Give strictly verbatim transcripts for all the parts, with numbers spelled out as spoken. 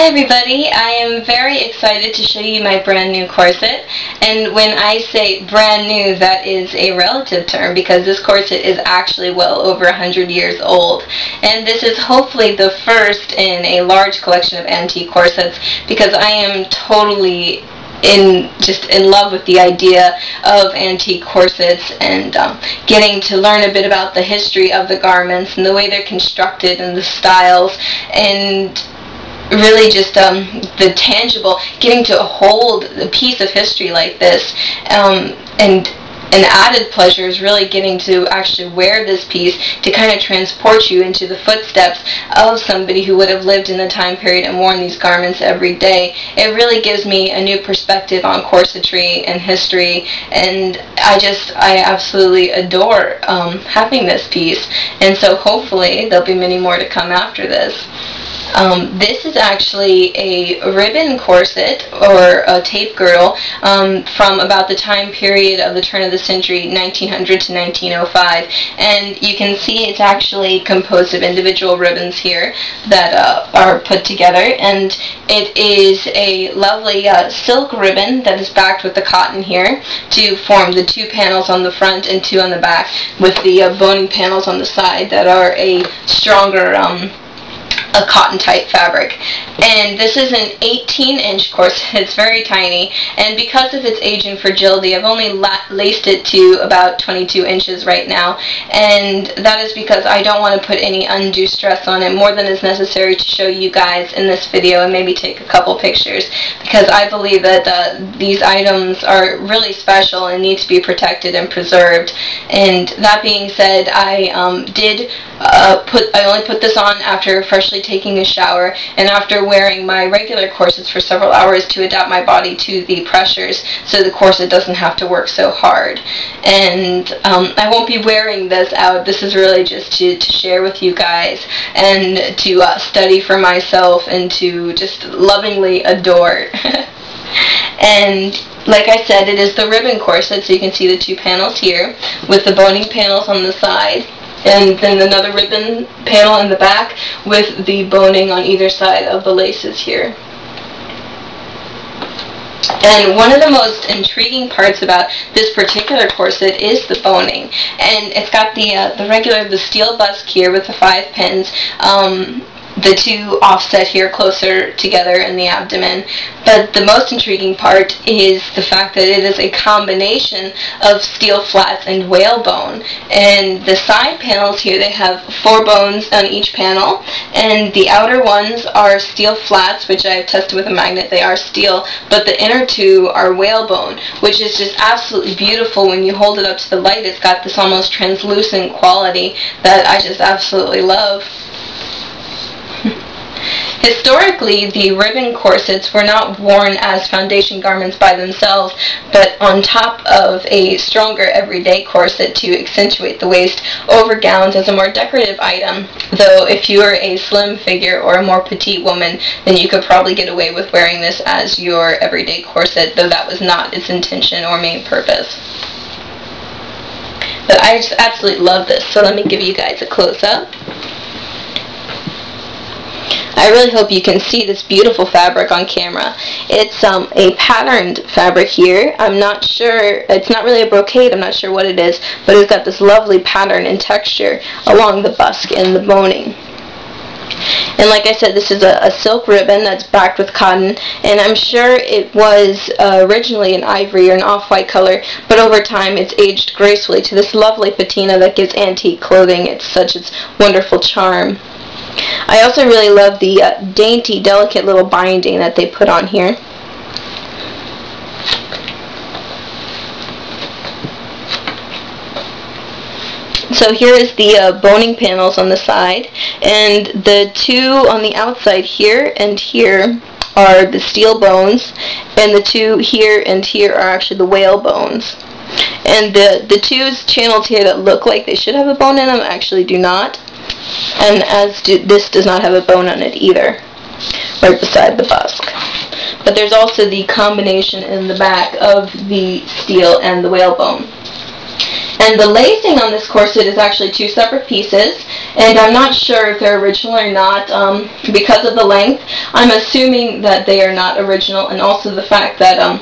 Hi everybody, I am very excited to show you my brand new corset, and when I say brand new, that is a relative term because this corset is actually well over one hundred years old, and this is hopefully the first in a large collection of antique corsets because I am totally in just in love with the idea of antique corsets and um, getting to learn a bit about the history of the garments and the way they're constructed and the styles and really just um, the tangible, getting to hold a piece of history like this, um, and an added pleasure is really getting to actually wear this piece to kind of transport you into the footsteps of somebody who would have lived in the time period and worn these garments every day. It really gives me a new perspective on corsetry and history, and I just, I absolutely adore um, having this piece, and so hopefully there'll be many more to come after this. Um, this is actually a ribbon corset or a tape girdle um, from about the time period of the turn of the century, nineteen hundred to nineteen oh five, and you can see it's actually composed of individual ribbons here that uh, are put together, and it is a lovely uh, silk ribbon that is backed with the cotton here to form the two panels on the front and two on the back, with the uh, boning panels on the side that are a stronger um, a cotton type fabric. And this is an eighteen inch corset. It's very tiny, and because of its age and fragility, I've only la laced it to about twenty-two inches right now, and that is because I don't want to put any undue stress on it more than is necessary to show you guys in this video, and maybe take a couple pictures, because I believe that uh, these items are really special and need to be protected and preserved. And that being said, I um, did uh, put I only put this on after freshly taking a shower and after wearing my regular corsets for several hours to adapt my body to the pressures so the corset doesn't have to work so hard. And um, I won't be wearing this out. This is really just to, to share with you guys and to uh, study for myself and to just lovingly adore. And like I said, it is the ribbon corset, so you can see the two panels here with the boning panels on the side, and then another ribbon panel in the back with the boning on either side of the laces here. And one of the most intriguing parts about this particular corset is the boning, and it's got the uh, the regular the steel busk here with the five pins, um, the two offset here closer together in the abdomen. But the most intriguing part is the fact that it is a combination of steel flats and whalebone. And the side panels here, they have four bones on each panel, and the outer ones are steel flats, which I've tested with a magnet, they are steel, but the inner two are whalebone, which is just absolutely beautiful. When you hold it up to the light, it's got this almost translucent quality that I just absolutely love. Historically, the ribbon corsets were not worn as foundation garments by themselves, but on top of a stronger everyday corset to accentuate the waist over gowns as a more decorative item. Though if you are a slim figure or a more petite woman, then you could probably get away with wearing this as your everyday corset, though that was not its intention or main purpose. But I just absolutely love this, so let me give you guys a close-up. I really hope you can see this beautiful fabric on camera. It's um, a patterned fabric here. I'm not sure, it's not really a brocade, I'm not sure what it is, but it's got this lovely pattern and texture along the busk and the boning. And like I said, this is a, a silk ribbon that's backed with cotton, and I'm sure it was uh, originally an ivory or an off-white color, but over time it's aged gracefully to this lovely patina that gives antique clothing it's such its wonderful charm. I also really love the uh, dainty, delicate little binding that they put on here. So here is the uh, boning panels on the side, and the two on the outside here and here are the steel bones, and the two here and here are actually the whale bones. And the, the two channels here that look like they should have a bone in them actually do not. And as do, this does not have a bone on it either, right beside the busk. But there's also the combination in the back of the steel and the whalebone. And the lacing on this corset is actually two separate pieces, and I'm not sure if they're original or not um, because of the length. I'm assuming that they are not original, and also the fact that um,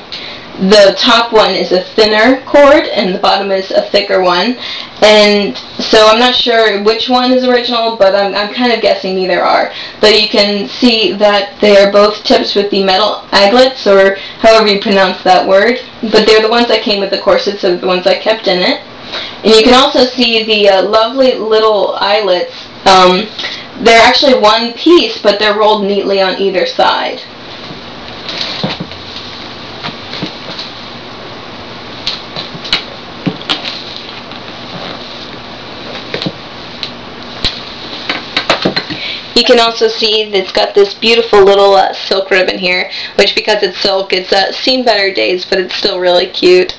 the top one is a thinner cord and the bottom is a thicker one, and so I'm not sure which one is original, but I'm, I'm kind of guessing neither are. But you can see that they are both tipped with the metal aglets, or however you pronounce that word, but they're the ones that came with the corset, so the ones I kept in it. And you can also see the uh, lovely little eyelets. Um, they're actually one piece, but they're rolled neatly on either side. You can also see it's got this beautiful little uh, silk ribbon here, which, because it's silk, it's uh, seen better days, but it's still really cute.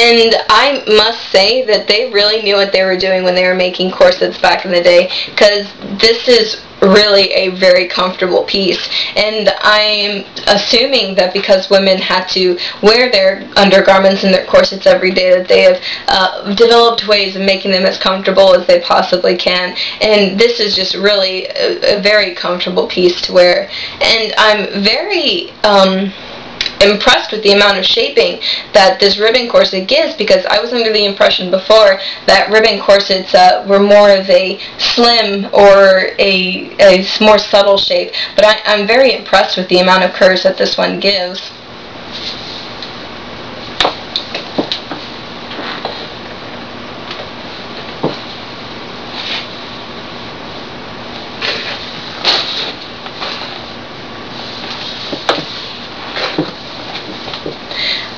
And I must say that they really knew what they were doing when they were making corsets back in the day, because this is really a very comfortable piece. And I'm assuming that because women had to wear their undergarments and their corsets every day, that they have uh, developed ways of making them as comfortable as they possibly can. And this is just really a, a very comfortable piece to wear. And I'm very um, impressed with the amount of shaping that this ribbon corset gives, because I was under the impression before that ribbon corsets uh, were more of a slim or a, a more subtle shape, but I, I'm very impressed with the amount of curves that this one gives.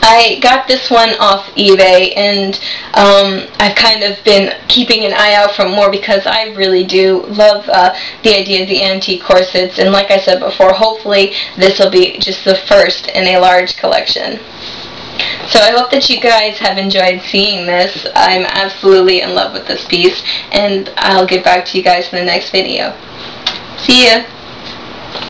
I got this one off eBay, and um, I've kind of been keeping an eye out for more, because I really do love uh, the idea of the antique corsets, and like I said before, hopefully this will be just the first in a large collection. So I hope that you guys have enjoyed seeing this. I'm absolutely in love with this piece, and I'll get back to you guys in the next video. See ya!